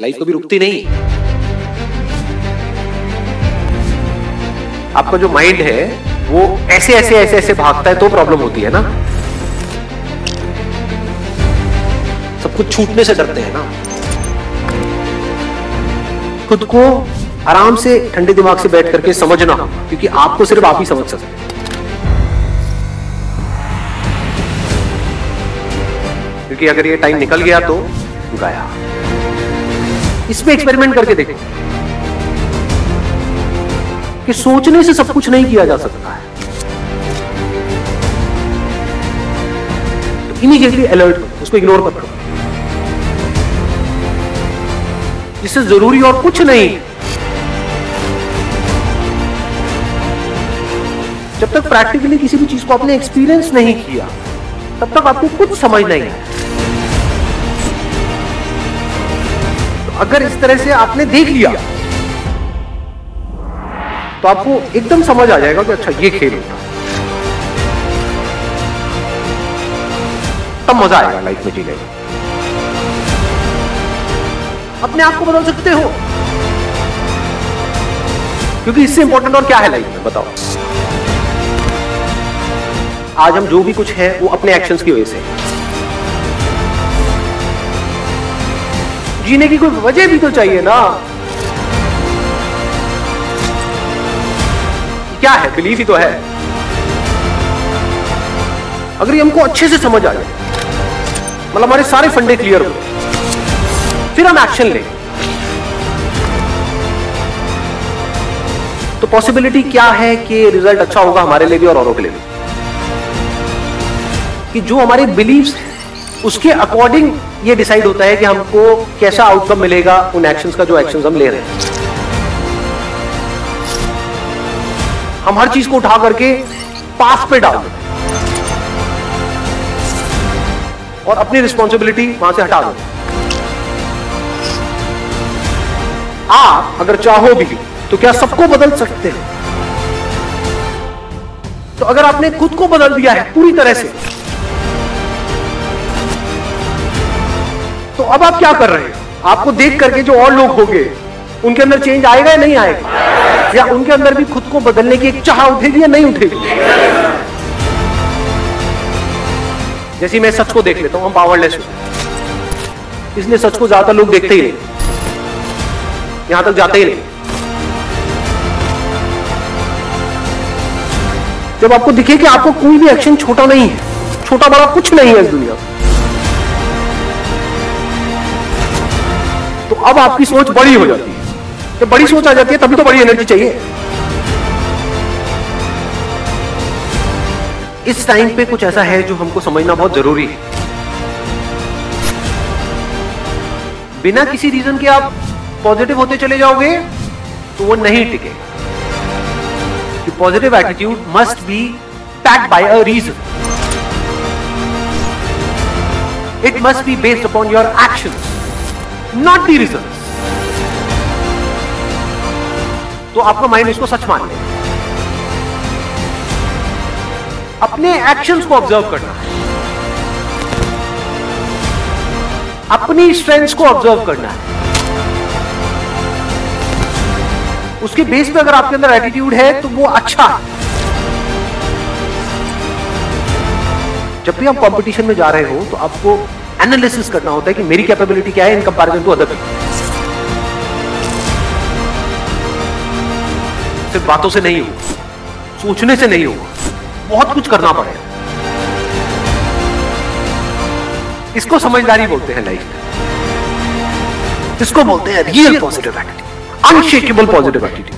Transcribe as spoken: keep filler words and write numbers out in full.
Life कभी रुकती नहीं। आपका जो माइंड है वो ऐसे ऐसे ऐसे ऐसे भागता है तो प्रॉब्लम होती है ना। सब कुछ छूटने से डरते हैं ना। खुद को आराम से ठंडे दिमाग से बैठ करके समझना, क्योंकि आपको सिर्फ आप ही समझ सकते हैं। क्योंकि अगर ये टाइम निकल गया तो गया। इसमें एक्सपेरिमेंट करके देखो कि सोचने से सब कुछ नहीं किया जा सकता है। तो इमीडिएटली अलर्ट करो, उसको इग्नोर मत करो। इससे जरूरी और कुछ नहीं। जब तक प्रैक्टिकली किसी भी चीज को आपने एक्सपीरियंस नहीं किया तब तक आपको कुछ समझ नहीं है। अगर इस तरह से आपने देख लिया तो आपको एकदम समझ आ जाएगा कि अच्छा ये खेल होता, तब मजा आएगा लाइफ में जीने में। अपने आप को बदल सकते हो, क्योंकि इससे इंपॉर्टेंट और क्या है लाइफ में, बताओ। आज हम जो भी कुछ है वो अपने एक्शंस की वजह से है। जीने की कोई वजह भी तो चाहिए ना। क्या है, बिलीफ ही तो है। अगर ये हमको अच्छे से समझ आ जाए, मतलब हमारे सारे फंडे क्लियर हो, फिर हम एक्शन लें, तो पॉसिबिलिटी क्या है कि रिजल्ट अच्छा होगा हमारे लिए भी और औरों के लिए भी। कि जो हमारे बिलीफ्स हैं उसके अकॉर्डिंग ये डिसाइड होता है कि हमको कैसा आउटकम मिलेगा उन एक्शंस का जो एक्शंस हम ले रहे हैं। हम हर चीज को उठा करके पास पे डाल दें और अपनी रिस्पॉन्सिबिलिटी वहां से हटा दें। आप अगर चाहो भी तो क्या सबको बदल सकते हैं? तो अगर आपने खुद को बदल दिया है पूरी तरह से, तो अब आप क्या कर रहे हैं? आपको देख करके जो और लोग होंगे उनके अंदर चेंज आएगा या नहीं आएगा, या उनके अंदर भी खुद को बदलने की एक चाह उठेगी या नहीं उठेगी? जैसे मैं सच को देख लेता हूं, हम पावरलेस हूं, इसलिए सच को ज्यादा लोग देखते ही नहीं, यहां तक जाते ही नहीं। जब आपको दिखे कि आपको कोई भी एक्शन छोटा नहीं है, छोटा बड़ा कुछ नहीं है इस दुनिया में, तो अब आपकी सोच बड़ी हो जाती है। जब बड़ी सोच आ जाती है तभी तो बड़ी एनर्जी चाहिए। इस टाइम पे कुछ ऐसा है जो हमको समझना बहुत जरूरी है। बिना किसी रीजन के आप पॉजिटिव होते चले जाओगे तो वो नहीं टिकेगा। Positive attitude must be backed by a reason. It must be based upon your actions, not the reason. तो आपका माइंड इसको सच मान ले। अपने एक्शंस को ऑब्जर्व करना है, अपनी स्ट्रेंथ्स को ऑब्जर्व करना है। उसके बेस पे अगर आपके अंदर एटीट्यूड है तो वो अच्छा है। जब भी आप कंपटीशन में जा रहे हो तो आपको एनालिसिस करना होता है कि मेरी कैपेबिलिटी क्या है in comparison to other people. सिर्फ बातों से नहीं होगा, सोचने से नहीं होगा, बहुत कुछ करना पड़ेगा। इसको समझदारी बोलते हैं लाइफ में। इसको बोलते हैं real positive attitude, unshakeable positive attitude.